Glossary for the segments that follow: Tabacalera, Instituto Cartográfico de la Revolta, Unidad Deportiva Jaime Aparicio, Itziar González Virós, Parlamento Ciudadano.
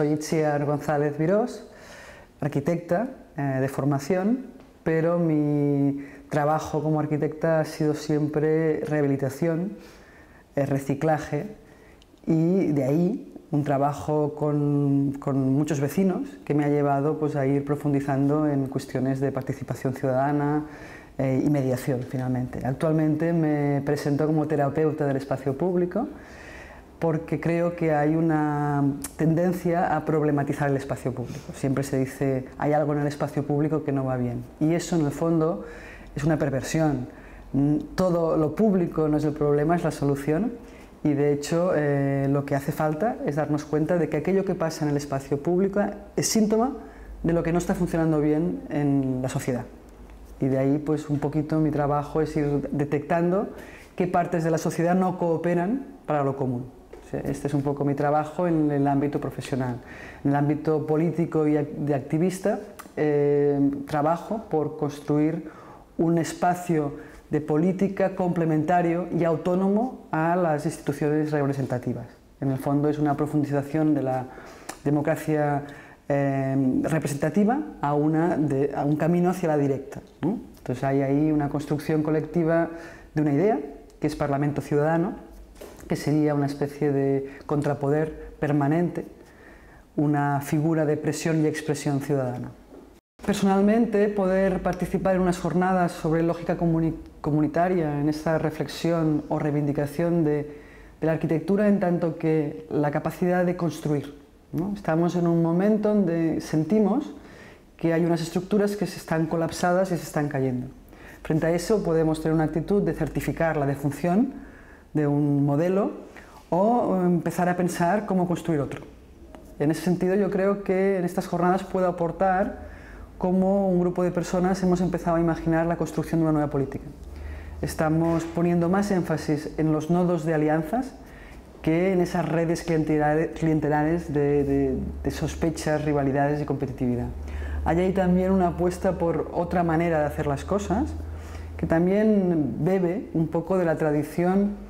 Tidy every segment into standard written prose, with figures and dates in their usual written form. soy Itziar González Virós, arquitecta de formación, pero mi trabajo como arquitecta ha sido siempre rehabilitación, reciclaje, y de ahí un trabajo con muchos vecinos que me ha llevado pues, a ir profundizando en cuestiones de participación ciudadana y mediación, finalmente. Actualmente me presento como terapeuta del espacio público porque creo que hay una tendencia a problematizar el espacio público. Siempre se dice, hay algo en el espacio público que no va bien. Y eso, en el fondo, es una perversión. Todo lo público no es el problema, es la solución. Y, de hecho, lo que hace falta es darnos cuenta de que aquello que pasa en el espacio público es síntoma de lo que no está funcionando bien en la sociedad. Y de ahí, pues, un poquito mi trabajo es ir detectando qué partes de la sociedad no cooperan para lo común. Este es un poco mi trabajo en el ámbito profesional. En el ámbito político y de activista, trabajo por construir un espacio de política complementario y autónomo a las instituciones representativas. En el fondo es una profundización de la democracia representativa a un camino hacia la directa, ¿no? Entonces hay ahí una construcción colectiva de una idea, que es Parlamento Ciudadano, que sería una especie de contrapoder permanente, una figura de presión y expresión ciudadana. Personalmente, poder participar en unas jornadas sobre lógica comunitaria, en esta reflexión o reivindicación de la arquitectura, en tanto que la capacidad de construir, ¿no? Estamos en un momento donde sentimos que hay unas estructuras que se están colapsadas y se están cayendo. Frente a eso podemos tener una actitud de certificar la defunción de un modelo o empezar a pensar cómo construir otro. En ese sentido, yo creo que en estas jornadas puedo aportar cómo un grupo de personas hemos empezado a imaginar la construcción de una nueva política. Estamos poniendo más énfasis en los nodos de alianzas que en esas redes clientelares de sospechas, rivalidades y competitividad. Hay ahí también una apuesta por otra manera de hacer las cosas, que también bebe un poco de la tradición,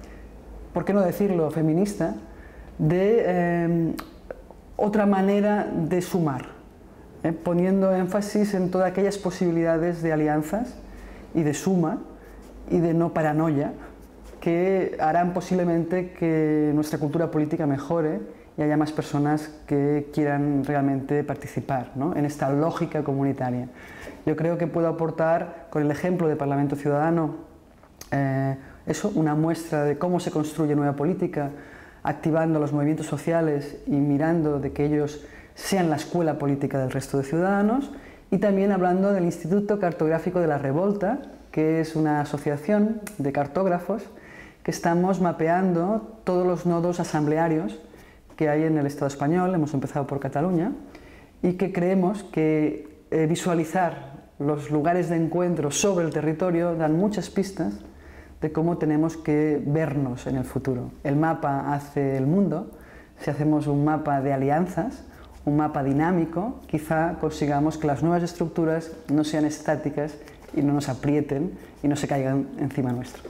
¿por qué no decirlo?, feminista, de otra manera de sumar, poniendo énfasis en todas aquellas posibilidades de alianzas y de suma y de no paranoia que harán posiblemente que nuestra cultura política mejore y haya más personas que quieran realmente participar, ¿no?, en esta lógica comunitaria. Yo creo que puedo aportar con el ejemplo de Parlamento Ciudadano eso, una muestra de cómo se construye nueva política, activando los movimientos sociales y mirando de que ellos sean la escuela política del resto de ciudadanos, y también hablando del Instituto Cartográfico de la Revolta, que es una asociación de cartógrafos que estamos mapeando todos los nodos asamblearios que hay en el Estado español. Hemos empezado por Cataluña, y que creemos que visualizar los lugares de encuentro sobre el territorio dan muchas pistas de cómo tenemos que vernos en el futuro. El mapa hace el mundo. Si hacemos un mapa de alianzas, un mapa dinámico, quizá consigamos que las nuevas estructuras no sean estáticas y no nos aprieten y no se caigan encima nuestro.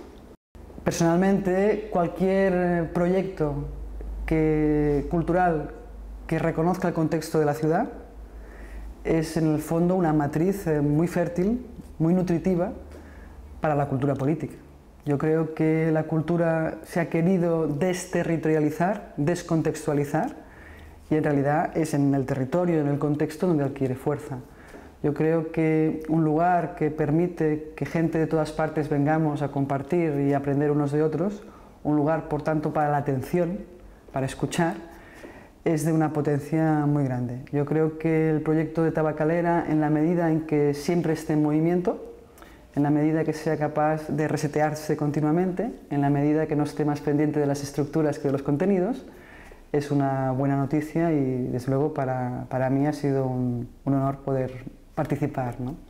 Personalmente, cualquier proyecto cultural que reconozca el contexto de la ciudad es, en el fondo, una matriz muy fértil, muy nutritiva para la cultura política. Yo creo que la cultura se ha querido desterritorializar, descontextualizar, y en realidad es en el territorio, en el contexto, donde adquiere fuerza. Yo creo que un lugar que permite que gente de todas partes vengamos a compartir y aprender unos de otros, un lugar, por tanto, para la atención, para escuchar, es de una potencia muy grande. Yo creo que el proyecto de Tabacalera, en la medida en que siempre esté en movimiento, en la medida que sea capaz de resetearse continuamente, en la medida que no esté más pendiente de las estructuras que de los contenidos, es una buena noticia, y desde luego para mí ha sido un honor poder participar, ¿no?